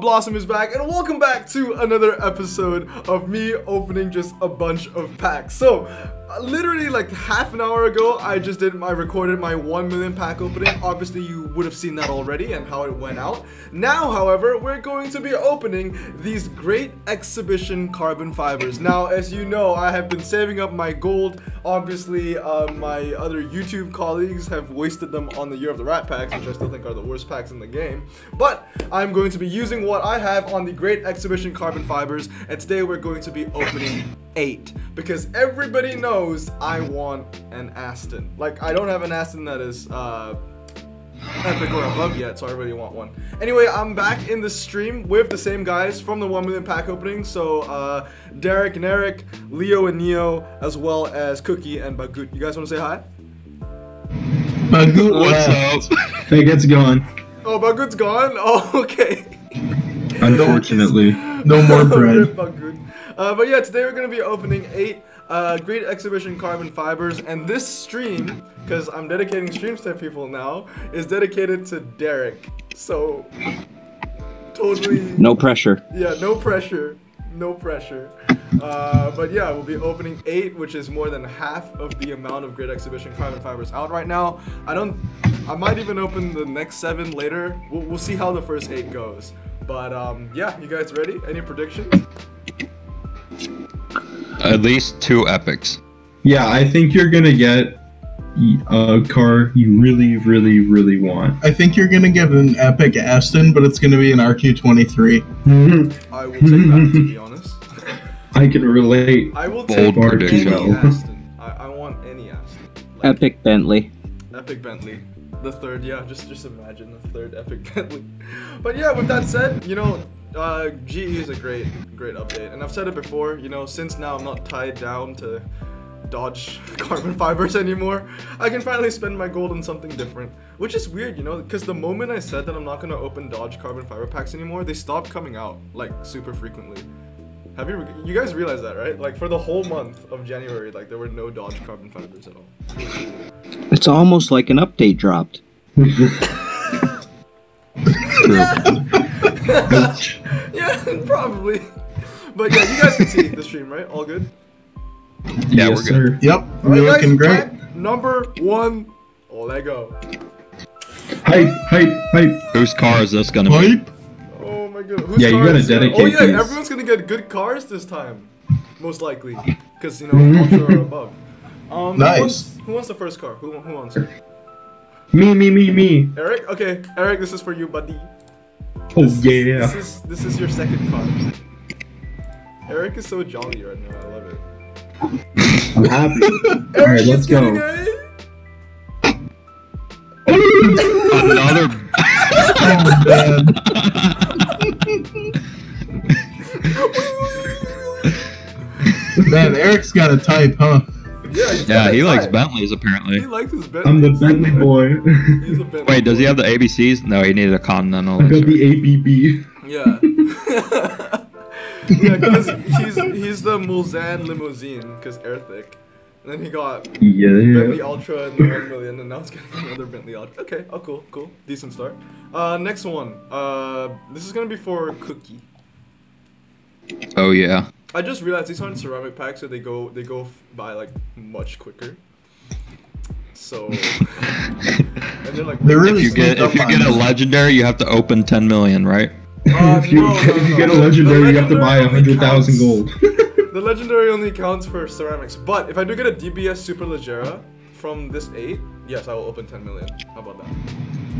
everyone, Blossom is back, and welcome back to another episode of me opening just a bunch of packs. So, literally like half an hour ago, I just did recorded my 1 million pack opening. Obviously, you would have seen that already and how it went out. Now, however, we're going to be opening these Great Exhibition Carbon Fibers. Now, as you know, I have been saving up my gold. Obviously, my other YouTube colleagues have wasted them on the Year of the Rat packs, which I still think are the worst packs in the game. But I'm going to be using what I have on the Great Exhibition Carbon Fibers, and today we're going to be opening 8, because everybody knows I want an Aston. Like, I don't have an Aston that is epic or above yet, so I really want one. Anyway, I'm back in the stream with the same guys from the 1 million pack opening, so Derek and Eric, Leo and Neo, as well as Cookie and Bagut. You guys want to say hi? Bagut, what's up? Hey, gets going. Oh, Bagut's gone? Oh, okay. Unfortunately. No more bread. But yeah, today we're going to be opening 8 Great Exhibition Carbon Fibers, and this stream, because I'm dedicating streams to people now, is dedicated to Derek. So, totally... No pressure. Yeah, no pressure. No pressure. But yeah, we'll be opening 8, which is more than half of the amount of Great Exhibition Carbon Fibers out right now. I might even open the next 7 later. We'll see how the first 8 goes. But yeah, you guys ready? Any predictions? At least 2 epics. Yeah, I think you're gonna get a car you really, really, really want. I think you're gonna get an epic Aston, but it's gonna be an RQ23. Mm-hmm. I will take that, to be honest. I can relate. I will take any Aston. I want any Aston. Like, epic Bentley. Epic Bentley. The 3rd, yeah, just imagine the 3rd epic Bentley. But yeah, with that said, you know, GE is a great update, and I've said it before, you know, since now I'm not tied down to Dodge carbon fibers anymore, I can finally spend my gold on something different, which is weird, you know, because the moment I said that I'm not gonna open Dodge carbon fiber packs anymore, they stopped coming out like super frequently. Have you guys realized that, right? Like for the whole month of January, like there were no Dodge carbon fibers at all. It's almost like an update dropped. Yeah, probably. But yeah, you guys can see the stream, right? All good? Yeah, yes, we're good. Sir. Yep, we're looking great. Number 1, Lego. Hype. Whose car is this gonna be? Oh my god. Whose car you gotta dedicate this. Oh yeah, everyone's gonna get good cars this time. Most likely. Because, you know, ultra or above. Nice. Who wants the first car? Who wants it? Me. Eric? Okay, Eric, this is for you, buddy. Oh yeah! This is your second car. Eric is so jolly right now. I love it. I'm happy. Eric, all right, let's go. Another. Oh, man. Man, Eric's got a type, huh? Yeah, he likes Bentleys apparently. He likes his Bentley. I'm the Bentley boy. He's a Bentley. Wait, does he have the ABCs? No, he needed a Continental. I got the ABB. Yeah. Yeah, because he's the Mulsanne limousine, because Airthick. And then he got Bentley Ultra and the 1 million, and now he's getting another Bentley Ultra. Okay, oh cool. Decent start. Next one. This is gonna be for Cookie. Oh yeah. I just realized these aren't ceramic packs, so they go by like much quicker. So and they're like if you get a legendary, you have to open 10 million, right? If you get a legendary, you have to buy 100,000 gold. The legendary only counts for ceramics, but if I do get a DBS Super Leggera from this 8, yes, I will open 10 million. How about that?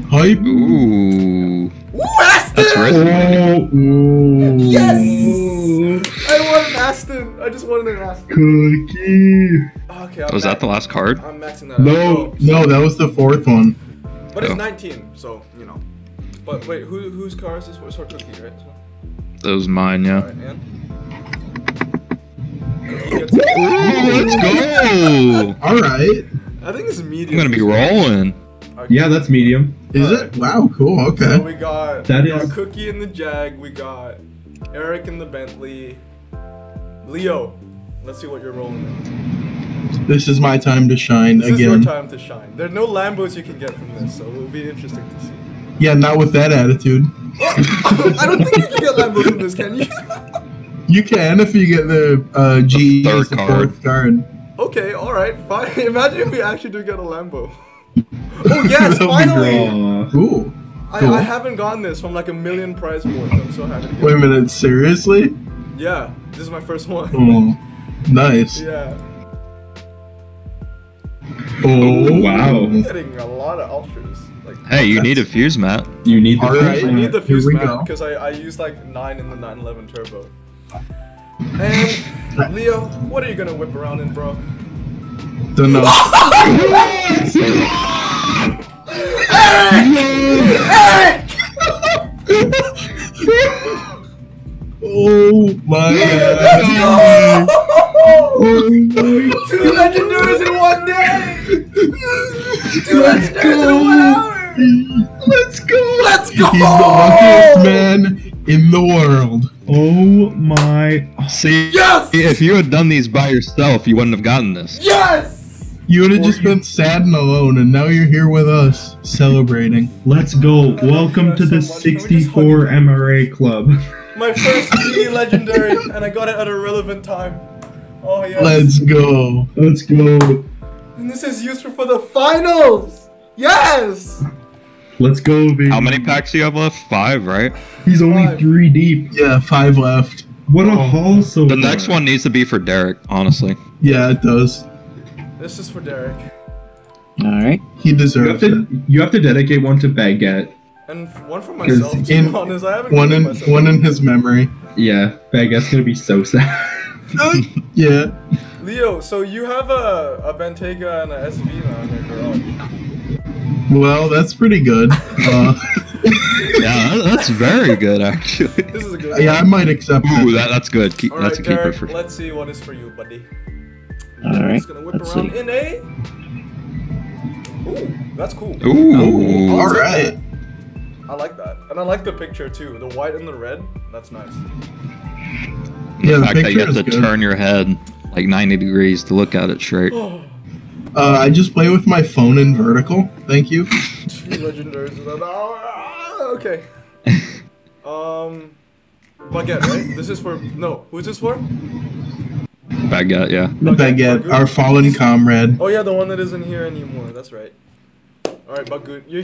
Hype! Ooh! Ooh, Aston! That's risky. Ooh. Yes! I want an Aston! I just wanted an Aston. Cookie! Okay, was that the last card? I'm maxing that out. No, that was the 4th one. But it's 19, so, you know. But wait, whose car is this? It's our Cookie, right? So... That was mine, yeah. Alright, and... Let's go! Alright. I think this is medium. I'm gonna be rolling. Okay. Yeah, that's medium. Is it? Wow, cool, okay. So we got Cookie in the Jag, we got Eric in the Bentley. Leo, let's see what you're rolling in. This is my time to shine again. This is your time to shine. There are no Lambos you can get from this, so it'll be interesting to see. Yeah, not with that attitude. I don't think you can get Lambo from this, can you? You can if you get the GE as the fourth card. Okay, alright, fine. Imagine if we actually do get a Lambo. Oh yes, finally! Ooh, cool. I haven't gotten this from like a million prize points. I'm so happy to get. Wait a minute, seriously? Yeah, this is my first one. Oh, nice. Yeah. Oh wow. I'm getting a lot of ultras. Like, hey, you need a fuse mat. You need the fuse mat. I need the fuse mat because I used like 9 in the 911 turbo. And Leo, what are you gonna whip around in, bro? Don't know. Yes! Eric! Oh my god. Two legendaries in one day! Two legendaries in 1 hour! Let's go! Let's go! He's the luckiest man in the world. Oh my. See, yes! If you had done these by yourself, you wouldn't have gotten this. Yes! You would have just been sad and alone, and now you're here with us, celebrating. Let's go. Welcome to the 64 MRA Club. My first GE legendary, and I got it at a relevant time. Oh, yes. Let's go. Let's go. And this is useful for the finals. Yes! Let's go, baby. How many packs do you have left? 5, right? He's only 5. 3 deep. Yeah, 5 left. What a haul so far. The next one needs to be for Derek, honestly. Yeah, it does. This is for Derek. Alright. He deserves it. You have to dedicate one to Baguette. And one for myself, to be honest. I haven't one in his memory. Yeah, Baguette's gonna be so sad. Yeah. Leo, so you have a Bentega and a SV now in your garage. Well, that's pretty good. Yeah, that's very good, actually. This is a good one. Yeah, I might accept that. Ooh, that's good. All that's right, a keeper Derek, for sure. Let's see what is for you, buddy. Alright, let's see. In a... Ooh, that's cool. Ooh, alright. I like that. And I like the picture too. The white and the red, that's nice. Yeah, the fact that you have to turn your head like 90 degrees to look at it straight. I just play with my phone in vertical. Thank you. 2 legendaries in an hour. Okay. Baguette, right? This is for... No, who's this for? Baguette, yeah. Baguette, our fallen comrade. Oh yeah, the one that isn't here anymore. That's right. All right, Baguette, you're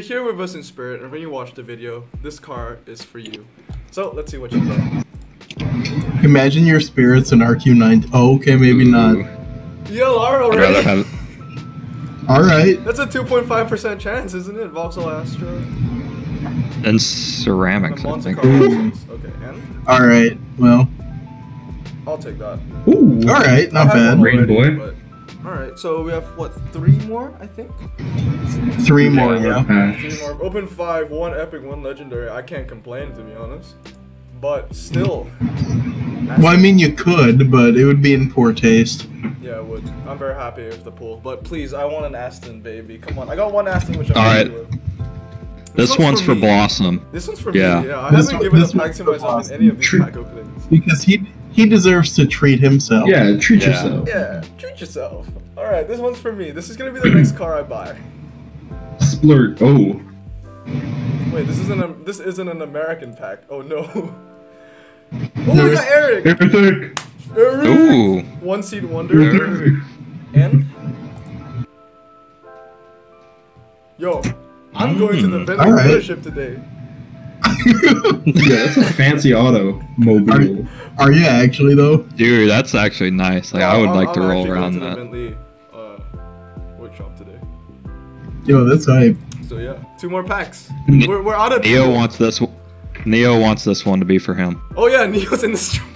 here with us in spirit, and when you watch the video, this car is for you. So let's see what you got. Imagine your spirits in RQ9. Oh, okay, maybe not. ELR already. I'd rather have it. All right. That's a 2.5% chance, isn't it? Vauxhall Astra. And ceramics, I think. Okay, and. All right. Well. I'll take that. Ooh, all right, not bad. Green boy. All right, so we have what, 3 more? I think. 3 more, yeah. Three more. Open 5, 1 epic, 1 legendary. I can't complain, to be honest. But still. Well, I mean, you could, but it would be in poor taste. Yeah, it would. I'm very happy with the pool, but please, I want an Aston, baby. Come on, I got 1 Aston, which I'm happy with. This one's for Blossom. This one's for me. Yeah, I haven't given a pack to myself in any of these pack openings. Because he deserves to treat himself. Yeah, treat yourself. Yeah, treat yourself. Alright, this one's for me. This is gonna be the next car I buy. Splurt. Oh. Wait, this isn't an American pack. Oh no. Oh, we got Eric! Eric! Eric! Ooh. One seed wonder. Eric. And? Yo. I'm going to the Bentley dealership today. Yeah, that's a fancy auto mobile. Are you actually though? Dude, that's actually nice. Like, I would like to roll around that. I'm actually going to the Bentley workshop today. Yo, that's hype. So yeah, 2 more packs. We're out of Neo wants this. Neo wants this one to be for him. Oh yeah, Neo's in the stream.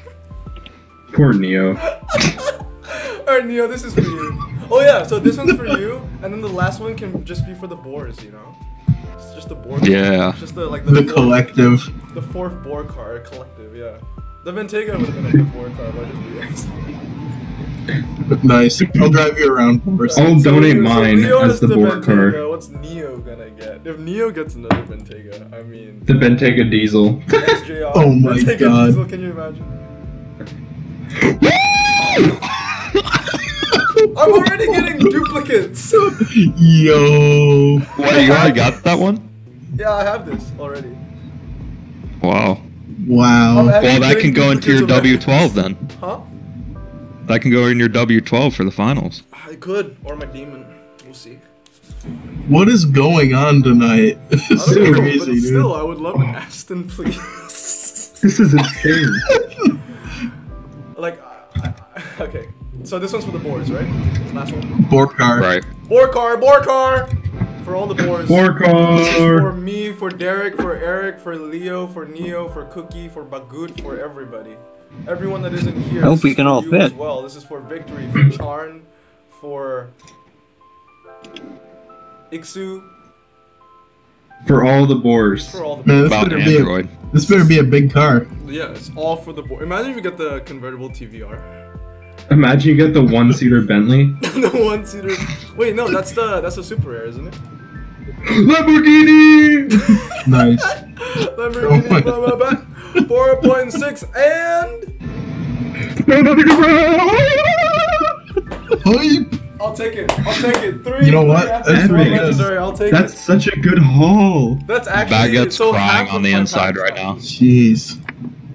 Poor Neo. All right, Neo, this is for you. Oh yeah, so this one's for you, and then the last one can just be for the boars, you know? It's just the boar card. Yeah. It's just the collective. The 4th boar card, collective, yeah. The Bentega would have been a good boar card, but just be nice. I'll drive you around. I'll donate mine as the boar card. What's Neo gonna get? If Neo gets another Bentega, I mean... The Bentega Diesel. SJR, oh my Bentega god. Diesel, can you imagine? I'm already getting duplicates! Yo! Wait, you already got that one? Yeah, I have this already. Wow. Wow. Oh, well, that can go into your W12 then. Huh? That can go in your W12 for the finals. I could, or my demon. We'll see. What is going on tonight? This is crazy, but dude. Still, I would love an Aston, please. This is insane. Like, okay. So this one's for the boars, right? Last one. Boar car. Right. Boar car, boar car! For all the boars. Boar car! This is for me, for Derek, for Eric, for Leo, for Neo, for Cookie, for Bagut, for everybody. Everyone that isn't here. I hope we can all fit. As well. This is for Victory, for Charn, for Ixu. For all the boars. For all the boars. This better be a big car. Yeah, it's all for the boars. Imagine if you get the convertible TVR. Imagine you get the one-seater Bentley. The one-seater. Wait, no, that's the super air, isn't it? Lamborghini. Nice. Lamborghini. Oh, blah, blah, blah. 4.6 and. I'll take it. I'll take it. Three. You know what? That's such a good haul. That's actually. Baguette's crying on the inside right now. Jeez.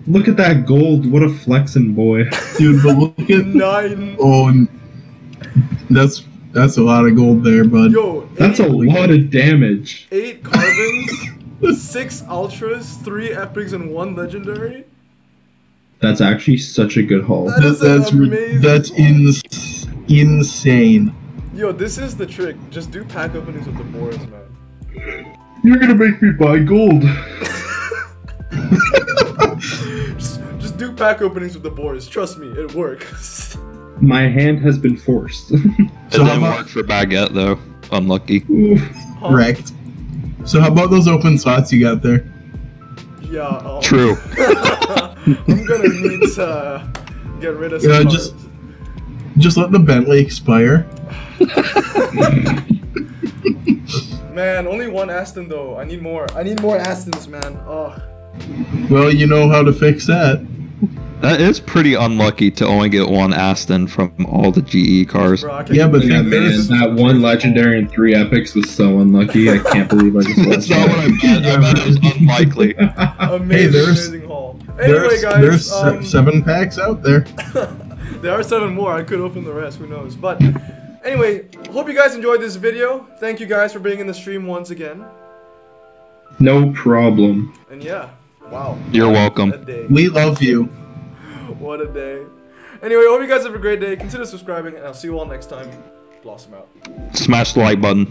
Look at that gold! What a flexin' boy, dude! But look at 9. Oh, that's a lot of gold there, bud. Yo, that's a lot of damage. 8 carbons, 6 ultras, 3 epics, and 1 legendary. That's actually such a good haul. That's amazing. That's insane. Yo, this is the trick. Just do pack openings with the boards, man. You're gonna make me buy gold. Just do pack openings with the boars. Trust me, it works. My hand has been forced. It didn't work for Baguette though. Unlucky. Wrecked. So how about those open slots you got there? Yeah. True. I'm gonna need to get rid of some. Yeah, just let the Bentley expire. Man, only one Aston though. I need more. I need more Astons, man. Oh. Well, you know how to fix that. That is pretty unlucky to only get one Aston from all the GE cars. Bro, yeah, but yeah, man, that one legendary and 3 epics was so unlucky. I can't believe I just lost. That's not what I meant. I meant it was unlikely. Amazing, hey, amazing haul. Anyway, guys. There's 7 packs out there. There are 7 more. I could open the rest. Who knows? But anyway, hope you guys enjoyed this video. Thank you guys for being in the stream once again. No problem. And yeah. Wow. You're welcome. We love you. What a day. Anyway, hope you guys have a great day. Consider subscribing, and I'll see you all next time. Blossom out. Smash the like button.